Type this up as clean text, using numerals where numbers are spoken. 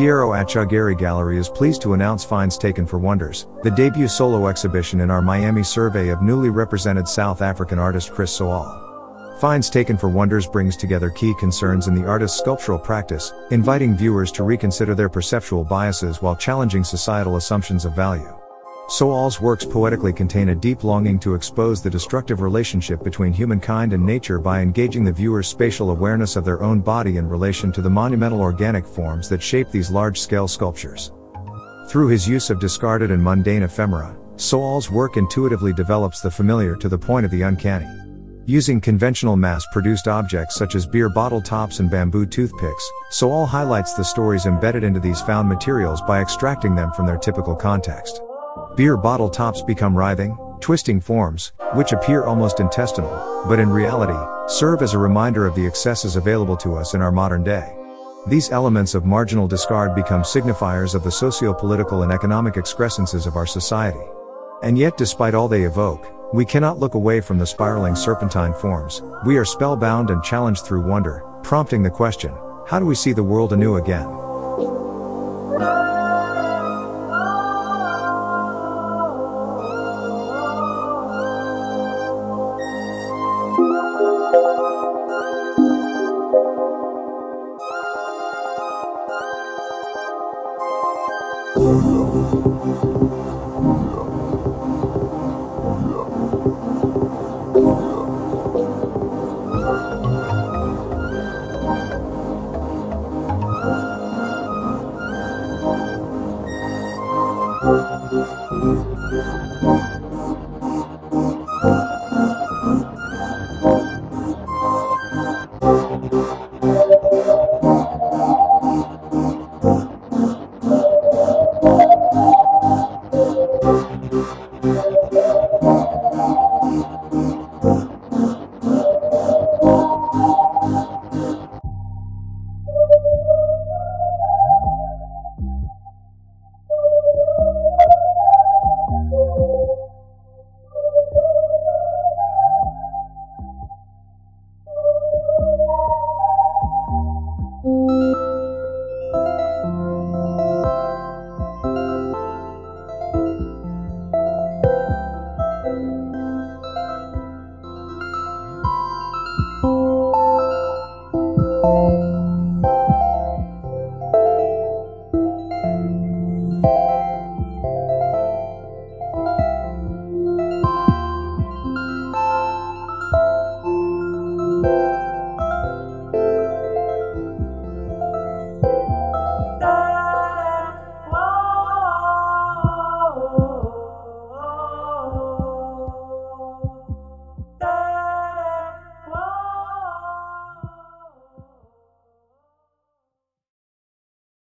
Piero Atchugarry Gallery is pleased to announce Finds Taken for Wonders, the debut solo exhibition in our Miami survey of newly represented South African artist Chris Soal. Finds Taken for Wonders brings together key concerns in the artist's sculptural practice, inviting viewers to reconsider their perceptual biases while challenging societal assumptions of value. Soal's works poetically contain a deep longing to expose the destructive relationship between humankind and nature by engaging the viewer's spatial awareness of their own body in relation to the monumental organic forms that shape these large-scale sculptures. Through his use of discarded and mundane ephemera, Soal's work intuitively develops the familiar to the point of the uncanny. Using conventional mass-produced objects such as beer bottle tops and bamboo toothpicks, Soal highlights the stories embedded into these found materials by extracting them from their typical context. Beer bottle tops become writhing, twisting forms, which appear almost intestinal, but in reality, serve as a reminder of the excesses available to us in our modern day. These elements of marginal discard become signifiers of the socio-political and economic excrescences of our society. And yet, despite all they evoke, we cannot look away from the spiraling serpentine forms. We are spellbound and challenged through wonder, prompting the question, how do we see the world anew again?